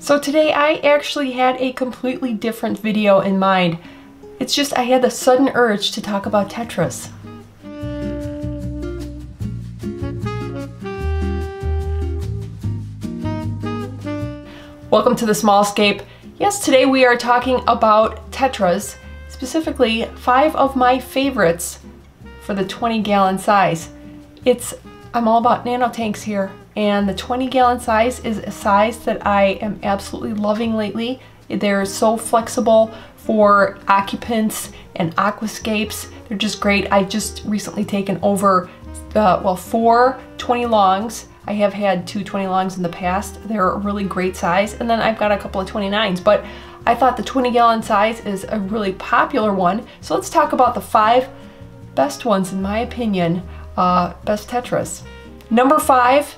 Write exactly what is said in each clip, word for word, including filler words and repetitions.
So today I actually had a completely different video in mind. It's just I had the sudden urge to talk about tetras. Welcome to the Smallscape. Yes, today we are talking about tetras, specifically five of my favorites for the twenty gallon size. It's, I'm all about nano tanks here, and the twenty gallon size is a size that I am absolutely loving lately. They're so flexible for occupants and aquascapes. They're just great. I just recently taken over, uh, well, four twenty longs. I have had two twenty longs in the past. They're a really great size. And then I've got a couple of twenty-nines, but I thought the twenty gallon size is a really popular one. So let's talk about the five best ones, in my opinion, uh, best tetras. Number five,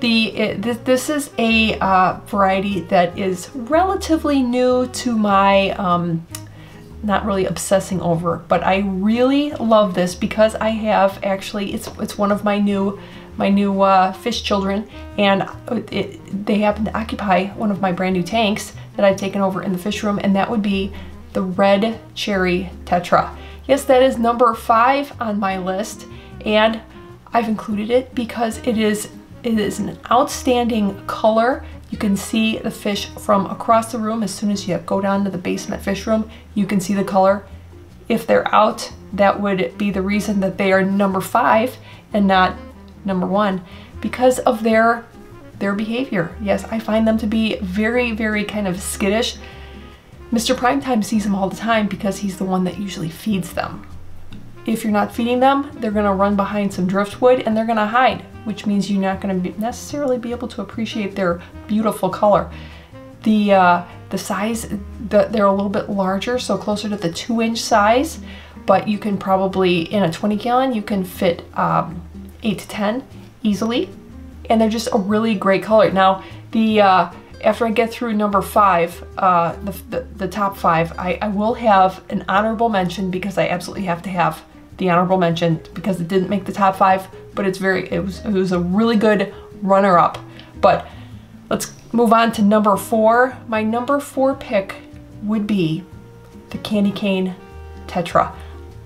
the it, th this is a uh, variety that is relatively new to my, um, not really obsessing over, but I really love this because I have actually, it's, it's one of my new my new uh, fish children, and it, they happen to occupy one of my brand new tanks that I've taken over in the fish room, and that would be the Red Cherry Tetra. Yes, that is number five on my list, and I've included it because it is, it is an outstanding color. You can see the fish from across the room. As soon as you go down to the basement fish room, you can see the color. If they're out, that would be the reason that they are number five and not number one, because of their their behavior. Yes, I find them to be very, very kind of skittish. Mister Primetime sees them all the time because he's the one that usually feeds them. If you're not feeding them, they're gonna run behind some driftwood and they're gonna hide, which means you're not gonna be necessarily be able to appreciate their beautiful color. The uh, the size, the, they're a little bit larger, so closer to the two inch size, but you can probably, in a twenty gallon, you can fit um, eight to ten easily, and they're just a really great color. Now, the uh, after I get through number five, uh, the, the, the top five, I, I will have an honorable mention because I absolutely have to have the honorable mention because it didn't make the top five, but it's very, it was, it was a really good runner-up. But let's move on to number four. My number four pick would be the Candy Cane Tetra.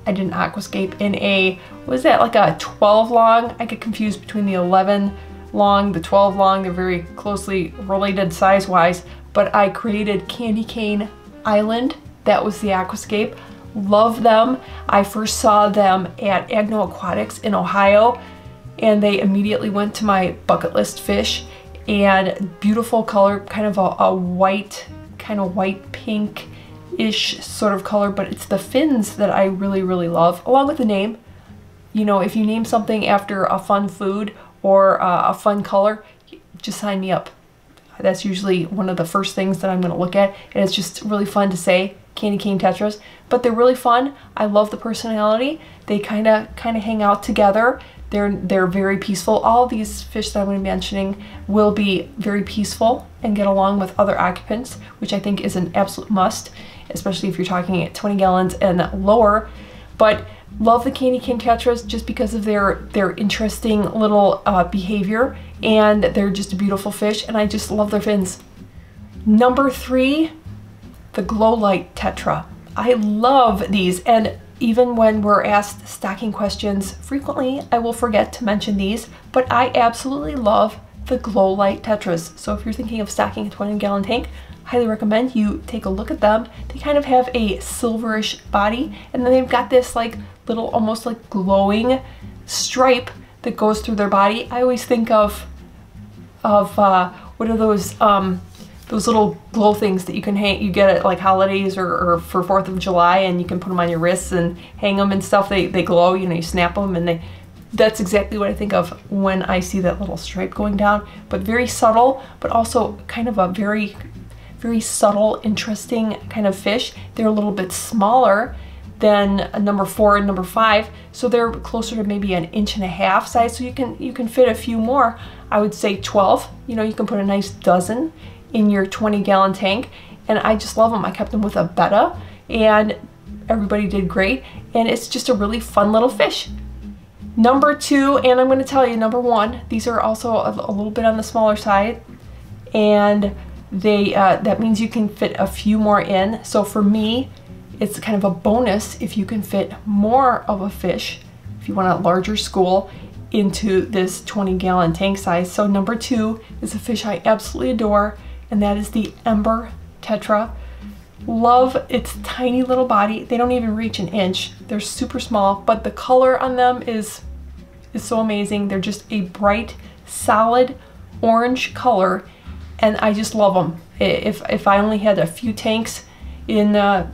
I did an aquascape in a, what is that, like a twelve long? I get confused between the eleven long, the twelve long. They're very closely related size-wise, but I created Candy Cane Island. That was the aquascape. Love them. I first saw them at Agno Aquatics in Ohio, and they immediately went to my bucket list fish, and beautiful color, kind of a, a white, kind of white pink ish sort of color, but it's the fins that I really, really love, along with the name. You know, if you name something after a fun food or uh, a fun color, just sign me up. That's usually one of the first things that I'm going to look at, and it's just really fun to say Candy Cane Tetras, but they're really fun. I love the personality. They kind of kind of hang out together. They're, they're very peaceful. All these fish that I'm going to be mentioning will be very peaceful and get along with other occupants, which I think is an absolute must, especially if you're talking at twenty gallons and lower. But love the Candy Cane Tetras just because of their, their interesting little uh, behavior, and they're just a beautiful fish, and I just love their fins. Number three, the Glow Light Tetra. I love these, and even when we're asked stocking questions frequently, I will forget to mention these, but I absolutely love the Glow Light Tetras. So if you're thinking of stocking a twenty gallon tank, highly recommend you take a look at them. They kind of have a silverish body, and then they've got this like little almost like glowing stripe that goes through their body. I always think of, of uh, what are those, um, those little glow things that you can hang, you get at like holidays or, or for fourth of July, and you can put them on your wrists and hang them and stuff. They, they glow, you know, you snap them and they, that's exactly what I think of when I see that little stripe going down, but very subtle, but also kind of a very, very subtle, interesting kind of fish. They're a little bit smaller than number four and number five, so they're closer to maybe an inch and a half size, so you can, you can fit a few more. I would say twelve, you know, you can put a nice dozen in your twenty gallon tank, and I just love them. I kept them with a betta, and everybody did great, and it's just a really fun little fish. Number two, and I'm going to tell you number one, these are also a, a little bit on the smaller side, and they uh, that means you can fit a few more in. So for me, it's kind of a bonus if you can fit more of a fish, if you want a larger school, into this twenty gallon tank size. So number two is a fish I absolutely adore, and that is the Ember Tetra. Love its tiny little body. They don't even reach an inch. They're super small, but the color on them is, is so amazing. They're just a bright, solid orange color, and I just love them. If, if I only had a few tanks in uh,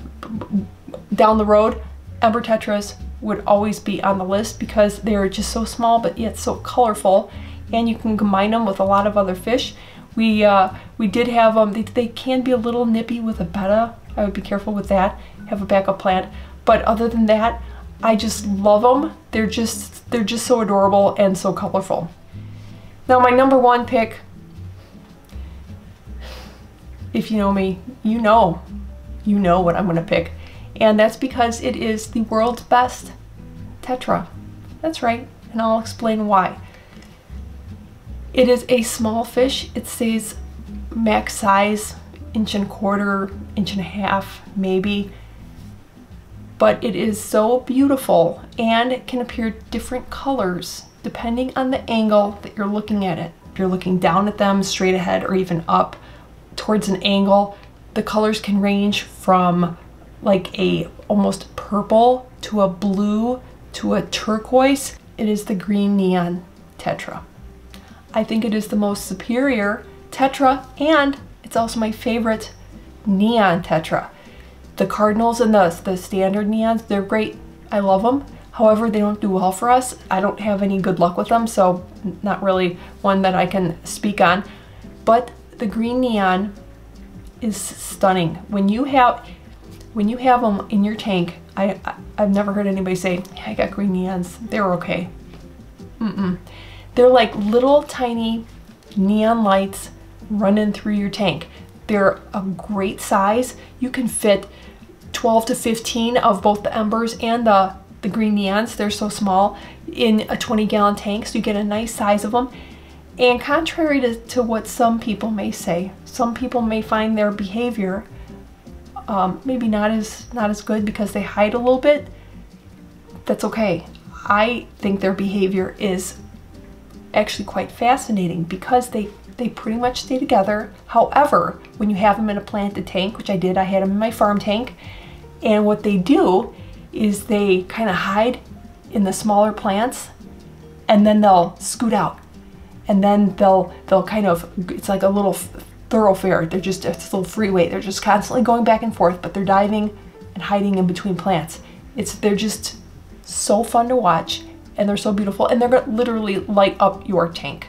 down the road, Ember Tetras would always be on the list because they're just so small but yet so colorful, and you can combine them with a lot of other fish. We uh, we did have them, um, they, they can be a little nippy with a betta. I would be careful with that, have a backup plant. But other than that, I just love them. They're just, they're just so adorable and so colorful. Now my number one pick, if you know me, you know, you know what I'm gonna pick. And that's because it is the world's best tetra. That's right, and I'll explain why. It is a small fish. It stays max size, inch and a quarter, inch and a half, maybe. But it is so beautiful, and it can appear different colors depending on the angle that you're looking at it. If you're looking down at them, straight ahead, or even up towards an angle, the colors can range from like a almost purple to a blue to a turquoise. It is the Green Neon Tetra. I think it is the most superior tetra, and it's also my favorite neon tetra. The cardinals and the, the standard neons, they're great. I love them. However, they don't do well for us. I don't have any good luck with them, so not really one that I can speak on. But the Green Neon is stunning. When you have When you have them in your tank, I, I, I've never heard anybody say, yeah, I got green neons, they're okay. Mm-mm. They're like little tiny neon lights running through your tank. They're a great size. You can fit twelve to fifteen of both the embers and the, the green neons. They're so small in a twenty gallon tank, so you get a nice size of them. And contrary to, to what some people may say, some people may find their behavior Um, maybe not as not as good because they hide a little bit. That's okay. I think their behavior is actually quite fascinating because they they pretty much stay together. However, when you have them in a planted tank, which I did, I had them in my farm tank, and what they do is they kind of hide in the smaller plants, and then they'll scoot out, and then they'll they'll kind of, it's like a little thoroughfare. They're just a little freeway. They're just constantly going back and forth, but they're diving and hiding in between plants. It's they're just so fun to watch, and they're so beautiful, and they're gonna literally light up your tank.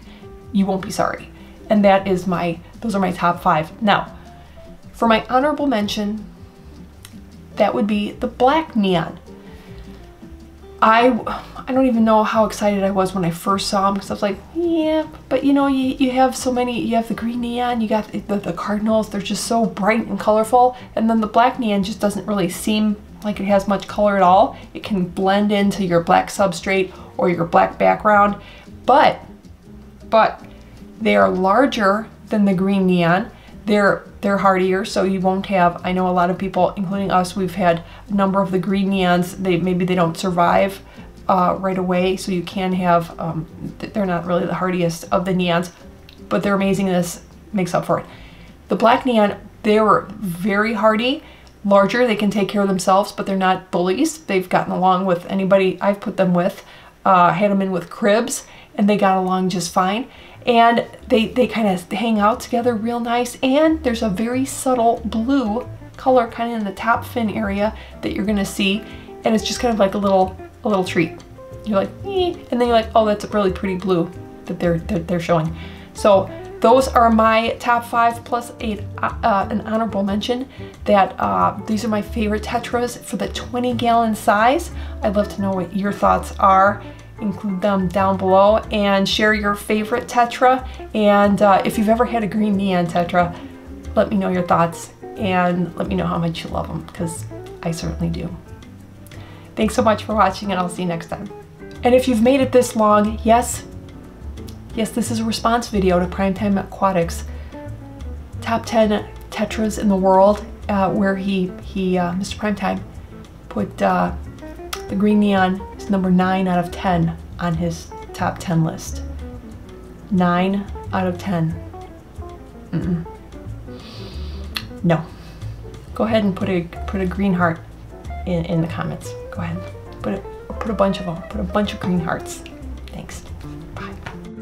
You won't be sorry. And that is my, those are my top five. Now, for my honorable mention, that would be the Black Neon. I I don't even know how excited I was when I first saw them, because I was like, yeah, but you know, you, you have so many, you have the green neon, you got the, the, the cardinals, they're just so bright and colorful, and then the black neon just doesn't really seem like it has much color at all. It can blend into your black substrate or your black background, but, but they are larger than the green neon. They're, they're hardier, so you won't have, I know a lot of people, including us, we've had a number of the green neons, they maybe they don't survive uh, right away, so you can have, um, they're not really the hardiest of the neons, but their amazingness makes up for it. The black neon, they were very hardy, larger, they can take care of themselves, but they're not bullies. They've gotten along with anybody I've put them with. Uh, had them in with cribs, and they got along just fine. And they, they kind of hang out together real nice, and there's a very subtle blue color kind of in the top fin area that you're gonna see, and it's just kind of like a little a little treat. You're like, eh, and then you're like, oh, that's a really pretty blue that they're that they're showing. So those are my top five, plus a, uh, an honorable mention that uh, these are my favorite tetras for the twenty gallon size. I'd love to know what your thoughts are. Include them down below and share your favorite tetra, and uh, if you've ever had a green neon tetra, let me know your thoughts and let me know how much you love them, because I certainly do. Thanks so much for watching, and I'll see you next time. And if you've made it this long, yes yes this is a response video to Primetime Aquatics top ten Tetras in the world, uh, where he, he uh, Mister Primetime put uh, the Green Neon is number nine out of ten on his top ten list. nine out of ten. Mm-mm. No. Go ahead and put a put a green heart in, in the comments. Go ahead. Put a, put a bunch of them. Put a bunch of green hearts. Thanks. Bye.